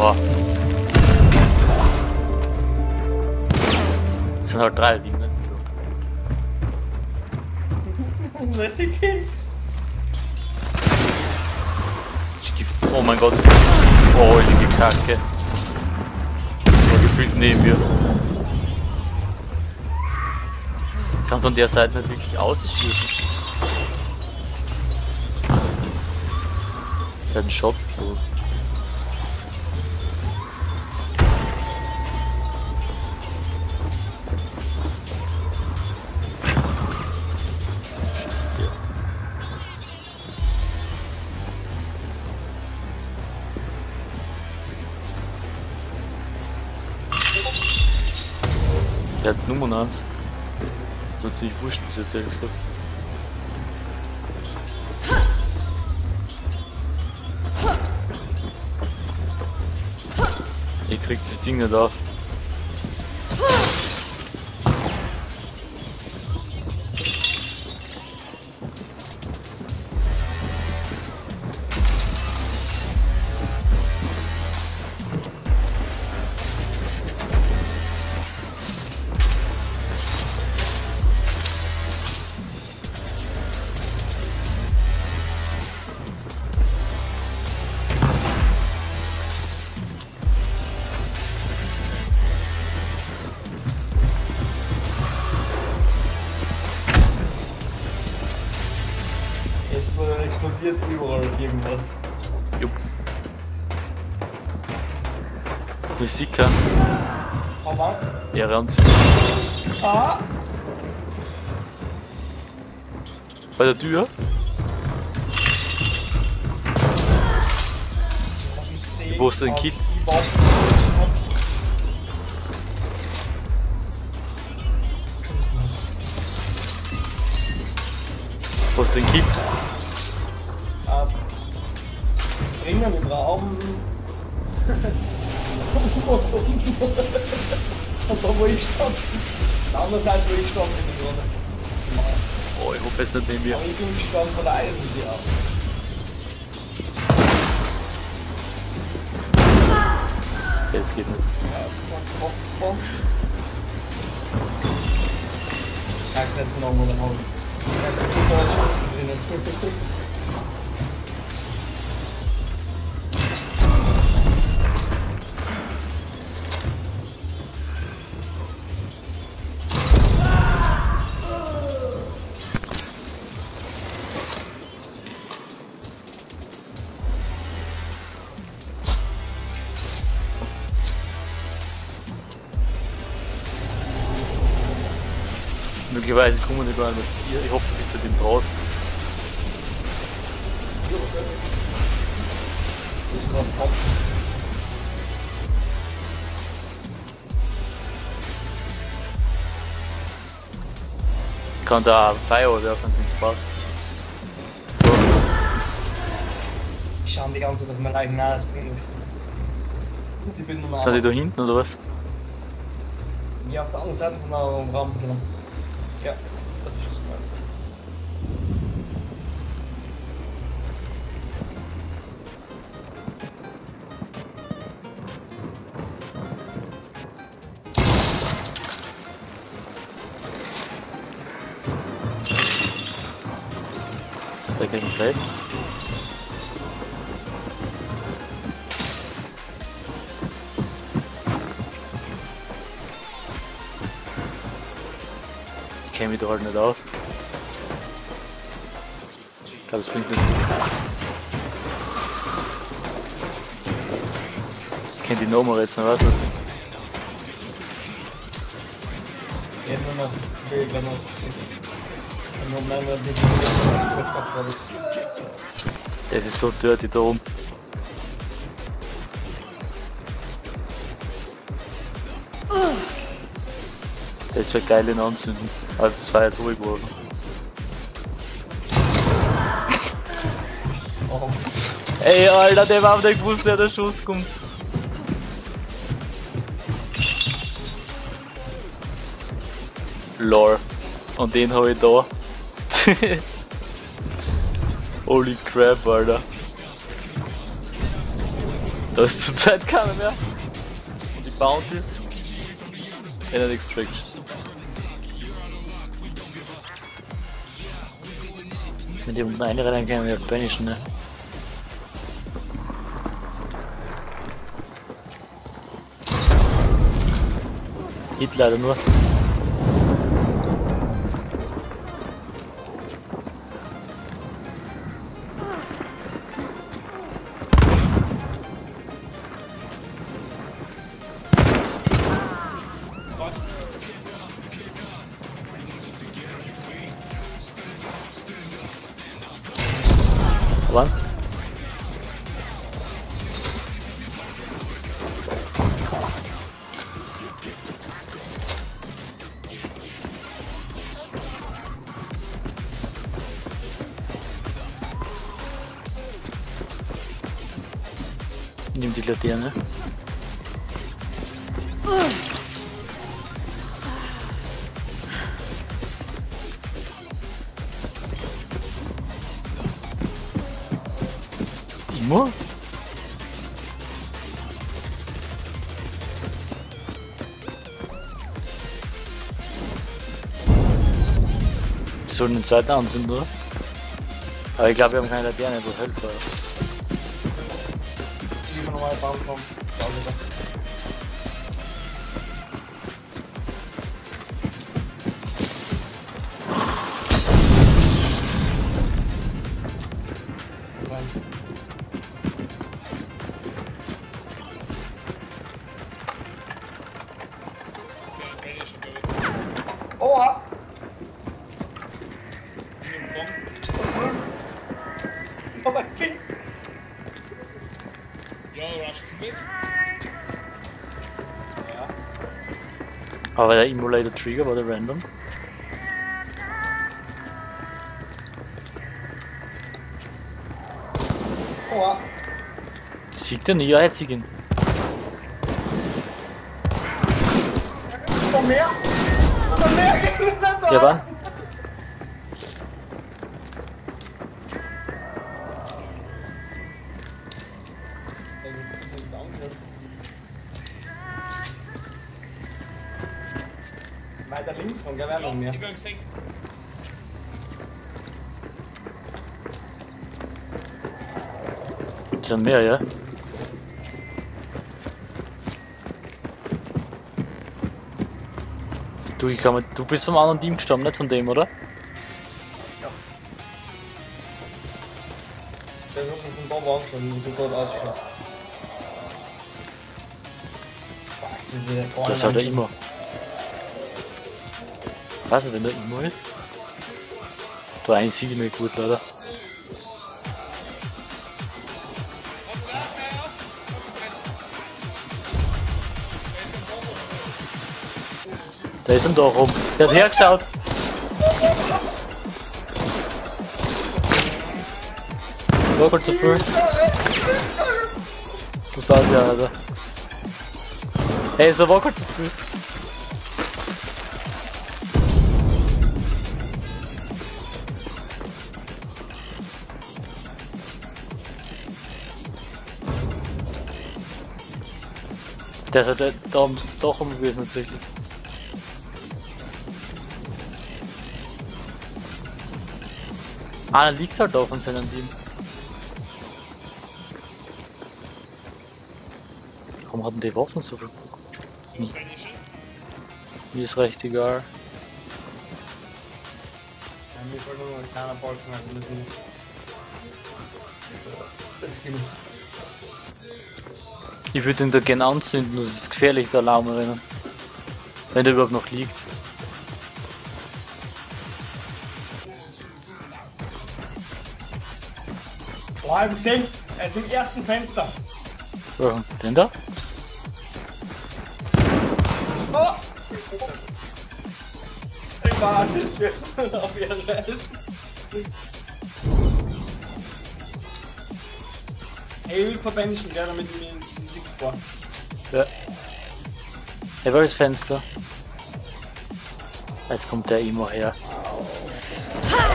Boah. Das sind halt drei, die müssen durch. Was ist okay? Oh mein Gott. Oh, die Kacke. Ich war gefühlt neben mir. Ich kann von der Seite nicht wirklich ausschießen. Der hat einen Shot. Der hat Nummern 1. So ziemlich wurscht bis jetzt, ehrlich gesagt. Ich krieg das Ding nicht auf. Explodiert überall irgendwas. Jupp. Musiker. Aber? Ehre uns. Ah! Bei der Tür? Wo hast du den Kill? Wo hast du den Kill? Bring ihn im Raum. Und da wo ich stand. An der anderen Seite wo ich stand bin ich gerade. Oh, ich hoffe es nicht neben mir. Aber ich bin gestanden von der Eisentür aus. Okay, das geht nicht. Ich kann es nicht genommen oder haben. Ich kann es nicht. Möglicherweise kommen wir gar nicht hier. Ich hoffe, du bist da dem drauf. Ich kann da Feuer werfen, sonst passt. Ich schaue die ganze Zeit auf mein eigenes Bild. Ich bin normal. Sind die da hinten oder was? Ja, auf der anderen Seite von einem Raum, genau. Ja, das ist es gemeint. Ist er gegen selbst? Ich kenne mich da halt nicht aus. Ich glaube, es bringt nichts. Ich kenne die Nummer jetzt noch, weißt du? Ich kenne nur noch die Bilder. Das ist so dirty da oben. Das wäre geil in Anzünden, aber das war jetzt ruhig geworden. Oh. Ey Alter, der war auf der Bus, der Schuss kommt. Lore. Und den habe ich da. Holy crap, Alter. Da ist zurzeit keiner mehr. Und die Bounties. Energy Extraction. Wenn die unten einrennen, können wir punishen, ne? Hit leider nur. One. Nimm die Laterne. Immer? Wir sollen den zweiten anzünden, oder? Aber ich glaube, wir haben keine Laterne, du Helfer. Ich nehme nochmal einen Baum vom Bauleiter. Oha! Oh mein Gott! Ja, rushst du mit? Ja. Aber der Emulator Trigger war der random. Oha! Siegt er nicht? Ja, jetzt sieg ihn. Noch mehr? Noch mehr? Der war. Weiter links von Gewehr noch mehr. Schon mehr, ja? Du, ich kann mal, du bist vom anderen Team gestorben, nicht von dem, oder? Ja. Der wird schon von da war schon und du gerade ausgeschossen. Das hat er immer. Weißt du, wenn der immer ist? Der eine sieht mir gut, leider. Da ist ein Tor rum. Der hat hergeschaut. Das war kurz zu früh. Das war's ja, Alter. Ey, das war kurz zu früh. Der ist halt da doch rum gewesen, tatsächlich. Ah, da liegt halt auch von seinem Team. Warum hatten die Waffen so viel Bock? Hm. Mir ist recht egal. Ja, mir wollte nur noch keiner Bock machen müssen. Das gibt's. Ich würde ihn da gerne anzünden, das ist gefährlich, der Alarmrennen. Wenn der überhaupt noch liegt. Oh, hab ich gesehen, er ist im ersten Fenster. Warum? Den da? Oh! Ich war nicht auf ihren Rest. Ey, ich will verbenchen, gell, damit ich mir nicht Blick vor. Ja. Ey, wo ist das Fenster? Jetzt kommt der Emo her. Ha!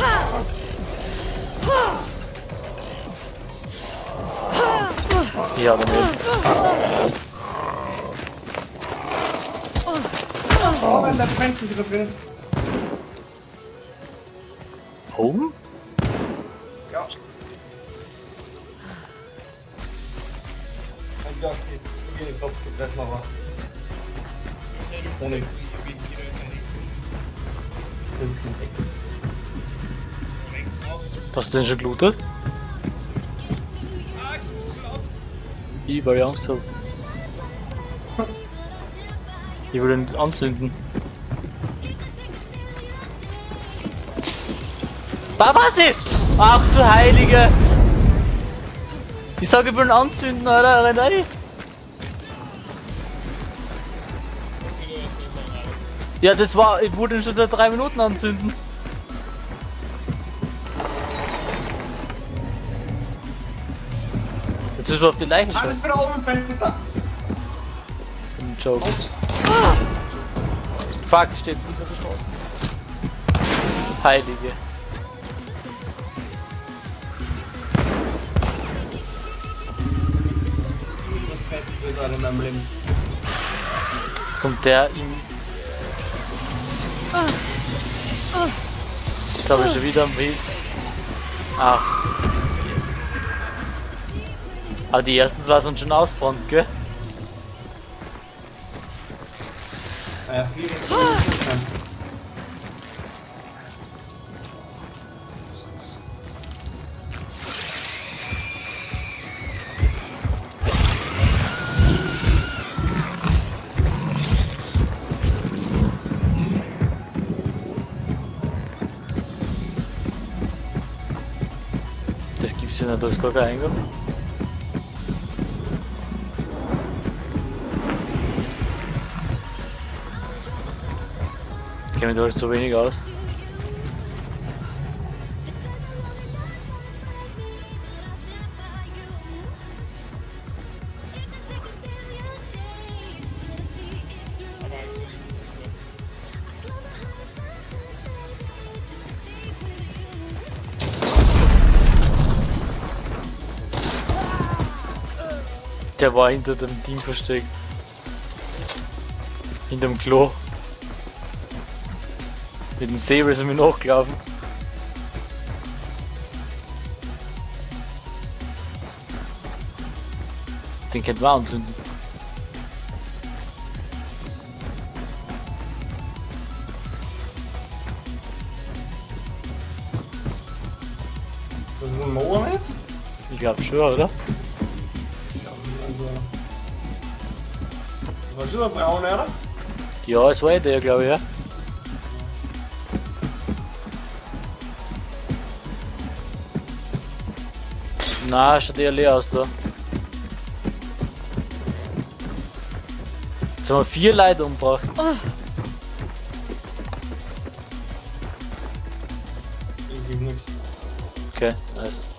Ha! Ha! Ha! Ja, daneben. Oh Mann, da brennt sich drin. Oben? Ja. Ich dachte, ich gehe den Kopf zu treffen, aber... Ohne... Hast du den schon gelootet? Ich weil ich Angst habe. Ich will ihn anzünden. Babazzi! Ach du Heilige! Ich sag, ich will ihn anzünden, Alter, renn rein! Ja, das war. Ich wurde ihn schon seit 3 Minuten anzünden. Jetzt ist man auf die Leichen schauen. Alles wieder oben im Fenster! Ein Joke. Ah. Fuck, ich steh jetzt nicht auf der Straße. Heilige. Jetzt kommt der ihm. Ich glaube, ich bin wieder am Weg. Ah. Aber die ersten 2 sind schon ausbrannt, gell? Das gibt's ja nicht, da ist gar kein Eingang. Ich kenne mich da so wenig aus. Der war hinter dem Ding versteckt. Hinterm Klo. Mit dem Säbel sind wir nachgelaufen. Den könnte man anzünden. Das ist ein Mauer ist? Ich glaube schon, oder? Ich glaube nicht, also... War schon der braune, oder? Ja, es war eh der, glaube ich, ja. Na, schaut eher leer aus da. Jetzt haben wir 4 Leute umgebracht. Oh. Okay, nice.